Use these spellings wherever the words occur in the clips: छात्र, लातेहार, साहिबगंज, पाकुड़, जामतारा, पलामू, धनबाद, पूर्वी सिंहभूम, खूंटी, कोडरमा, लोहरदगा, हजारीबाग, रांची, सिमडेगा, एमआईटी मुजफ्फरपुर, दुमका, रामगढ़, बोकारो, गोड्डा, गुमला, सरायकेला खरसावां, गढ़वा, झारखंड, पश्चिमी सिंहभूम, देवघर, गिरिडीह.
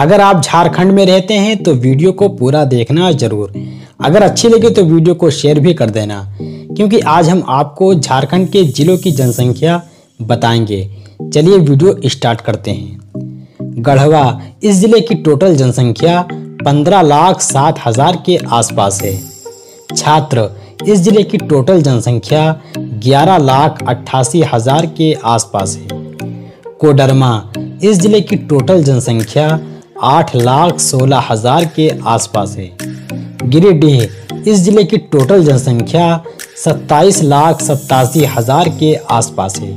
अगर आप झारखंड में रहते हैं तो वीडियो को पूरा देखना जरूर। अगर अच्छी लगे तो वीडियो को शेयर भी कर देना, क्योंकि आज हम आपको झारखंड के जिलों की जनसंख्या बताएंगे। चलिए वीडियो स्टार्ट करते हैं। गढ़वा, इस ज़िले की टोटल जनसंख्या 15,07,000 के आसपास है। छात्र, इस ज़िले की टोटल जनसंख्या 11,88,000 के आसपास है। कोडरमा, इस ज़िले की टोटल जनसंख्या 8,16,000 के आसपास है। गिरिडीह, इस ज़िले की टोटल जनसंख्या 27,87,000 के आसपास है।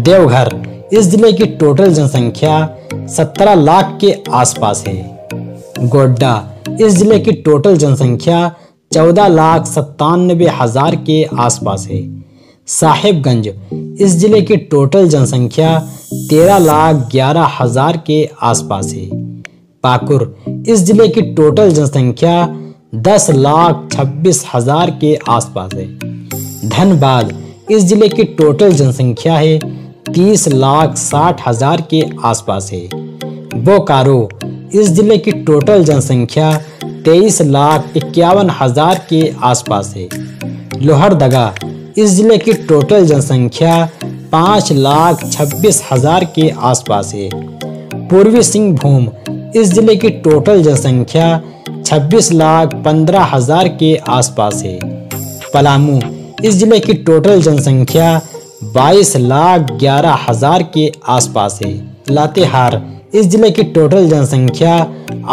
देवघर, इस ज़िले की टोटल जनसंख्या 17,00,000 के आसपास है। गोड्डा, इस ज़िले की टोटल जनसंख्या 14,97,000 के आसपास है। साहिबगंज, इस ज़िले की टोटल जनसंख्या 13,11,000 के आसपास है। पाकुड़, इस ज़िले की टोटल जनसंख्या 10,26,000 के आसपास है। धनबाद, इस ज़िले की टोटल जनसंख्या है 30,60,000 के आसपास है। बोकारो, इस ज़िले की टोटल जनसंख्या 23,51,000 के आसपास है। लोहरदगा, इस ज़िले की टोटल जनसंख्या 5,26,000 के आसपास है। पूर्वी सिंहभूम, इस ज़िले की टोटल जनसंख्या 26,15,000 के आसपास है। पलामू, इस ज़िले की टोटल जनसंख्या 22,11,000 के आसपास है। लातेहार, इस ज़िले की टोटल जनसंख्या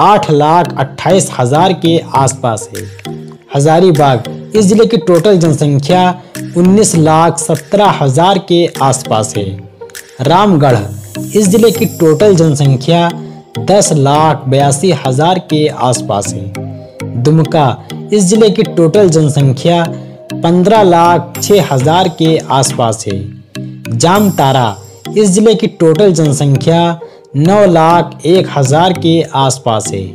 8,28,000 के आसपास है। हजारीबाग, इस ज़िले की टोटल जनसंख्या 19,17,000 के आसपास है। रामगढ़, इस ज़िले की टोटल जनसंख्या 10,82,000 के आसपास है। दुमका, इस ज़िले की टोटल जनसंख्या 15,06,000 के आसपास है। जामतारा, इस ज़िले की टोटल जनसंख्या 9,01,000 के आसपास है।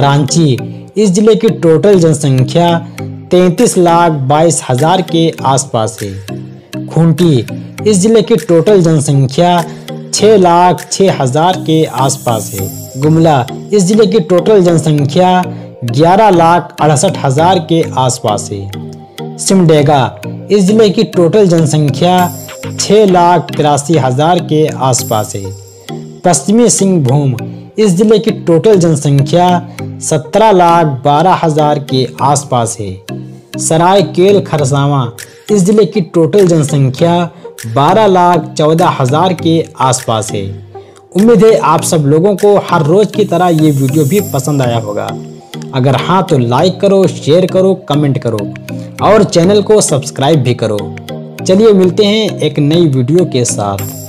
रांची, इस ज़िले की टोटल जनसंख्या 33,22,000 के आसपास है। खूंटी, इस ज़िले की टोटल जनसंख्या 6,06,000 के आसपास है। गुमला, इस ज़िले की टोटल जनसंख्या 11,68,000 के आसपास है। सिमडेगा, इस ज़िले की टोटल जनसंख्या 6,83,000 के आसपास है। पश्चिमी सिंहभूम, इस ज़िले की टोटल जनसंख्या 17,12,000 के आसपास है। सरायकेला खरसावां, इस ज़िले की टोटल जनसंख्या 12,14,000 के आसपास है। उम्मीद है आप सब लोगों को हर रोज़ की तरह ये वीडियो भी पसंद आया होगा। अगर हाँ तो लाइक करो, शेयर करो, कमेंट करो और चैनल को सब्सक्राइब भी करो। चलिए मिलते हैं एक नई वीडियो के साथ।